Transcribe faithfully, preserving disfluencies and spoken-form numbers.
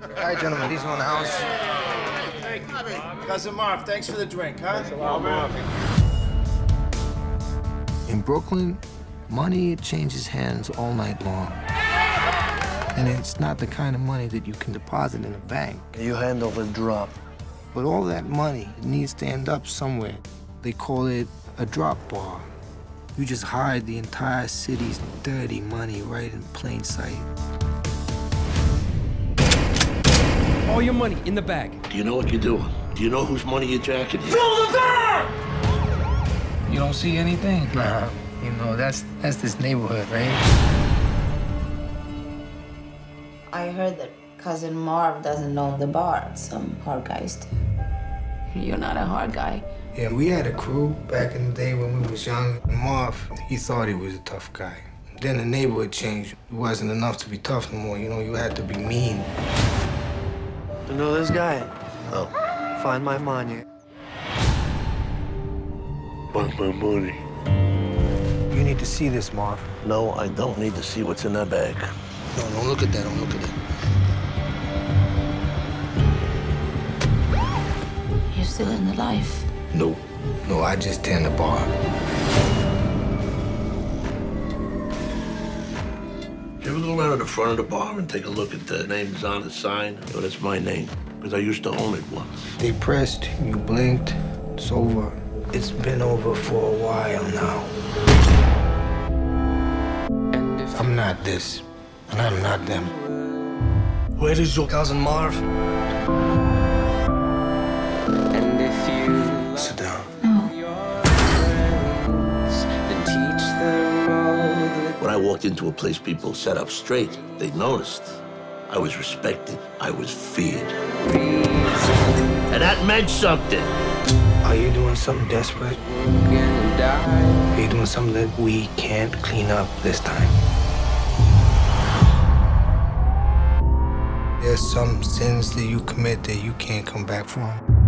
All right, gentlemen, these are in the house. Thank you, Marv. Cousin Marv, thanks for the drink, huh? Thanks. In Brooklyn, money changes hands all night long. And it's not the kind of money that you can deposit in a bank. You hand over drop. But all that money needs to end up somewhere. They call it a drop bar. You just hide the entire city's dirty money right in plain sight. All your money in the bag. Do you know what you're doing? Do you know whose money you're jacking? Fill the bag! You don't see anything? Nah, you know, that's, that's this neighborhood, right? I heard that Cousin Marv doesn't own the bar. Some hard guys do. You're not a hard guy. Yeah, we had a crew back in the day when we was young. Marv, he thought he was a tough guy. Then the neighborhood changed. It wasn't enough to be tough no more. You know, you had to be mean. You know this guy? No. Find my money. Find my money. You need to see this, Marv. No, I don't need to see what's in that bag. No, don't look at that, don't look at it. You're still in the life? No. No, I just tend the bar. Did you ever go around to the front of the bar and take a look at the names on the sign? Oh, that's my name, because I used to own it once. They pressed, you blinked, it's over. It's been over for a while now. And if I'm not this. And I'm not them. Where is your cousin Marv? And if you sit down. No. When I walked into a place people sat up straight, they noticed. I was respected. I was feared. And that meant something. Are you doing something desperate? Are you doing something that we can't clean up this time? There's some sins that you commit that you can't come back from.